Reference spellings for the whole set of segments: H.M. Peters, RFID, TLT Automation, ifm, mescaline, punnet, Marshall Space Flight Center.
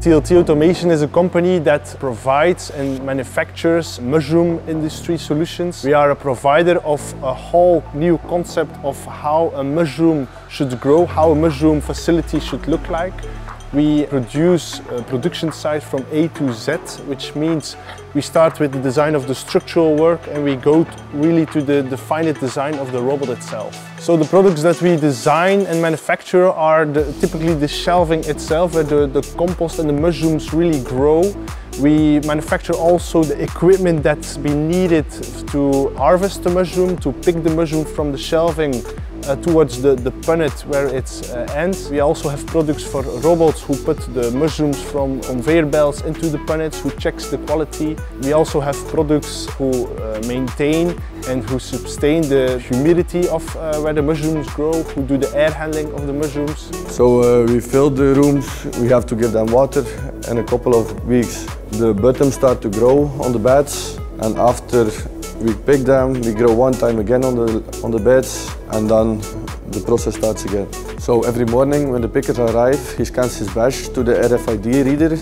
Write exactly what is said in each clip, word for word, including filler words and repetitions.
T L T Automation is a company that provides and manufactures mushroom industry solutions. We are a provider of a whole new concept of how a mushroom should grow, how a mushroom facility should look like. We produce a production site from A to Z, which means we start with the design of the structural work and we go to really to the, the finite design of the robot itself. So the products that we design and manufacture are the, typically the shelving itself, where the, the compost and the mushrooms really grow. We manufacture also the equipment that's been needed to harvest the mushroom, to pick the mushroom from the shelving uh, towards the, the punnet where it uh, ends. We also have products for robots who put the mushrooms from conveyor belts into the punnets, who checks the quality. We also have products who uh, maintain and who sustain the humidity of uh, where the mushrooms grow, who do the air handling of the mushrooms. So uh, we fill the rooms, we have to give them water, and a couple of weeks the buttons start to grow on the beds, and after we pick them, we grow one time again on the, on the beds, and then the process starts again. So every morning when the pickers arrive, he scans his badge to the R F I D reader.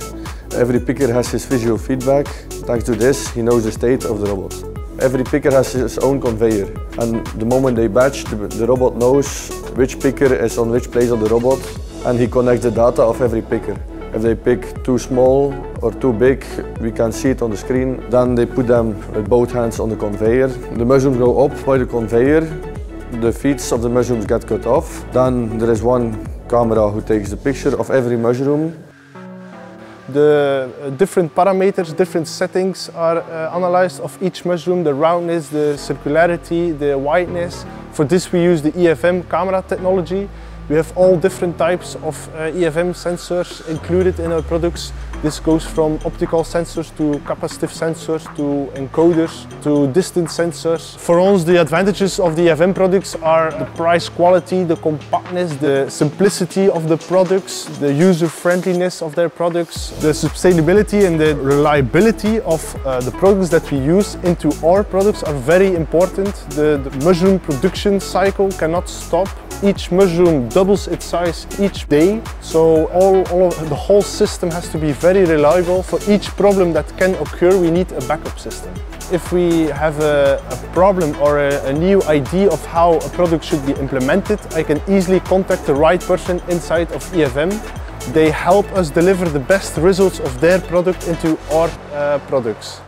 Every picker has his visual feedback. Thanks to this, he knows the state of the robot. Every picker has his own conveyor, and the moment they batch, the, the robot knows which picker is on which place on the robot, and he connects the data of every picker. If they pick too small or too big, we can see it on the screen. Then they put them with both hands on the conveyor. The mushrooms go up by the conveyor. The feet of the mushrooms get cut off. Then there is one camera who takes the picture of every mushroom. The different parameters, different settings are uh, analyzed of each mushroom, the roundness, the circularity, the whiteness. For this we use the I F M camera technology. We have all different types of uh, I F M sensors included in our products. This goes from optical sensors to capacitive sensors to encoders to distance sensors. For us, the advantages of the I F M products are the price quality, the compactness, the simplicity of the products, the user-friendliness of their products, the sustainability and the reliability of uh, the products that we use into our products are very important. The, the mushroom production cycle cannot stop. Each mushroom doubles its size each day, so all, all of, the whole system has to be very reliable. For each problem that can occur, we need a backup system. If we have a, a problem or a, a new idea of how a product should be implemented, I can easily contact the right person inside of I F M. They help us deliver the best results of their product into our uh, products.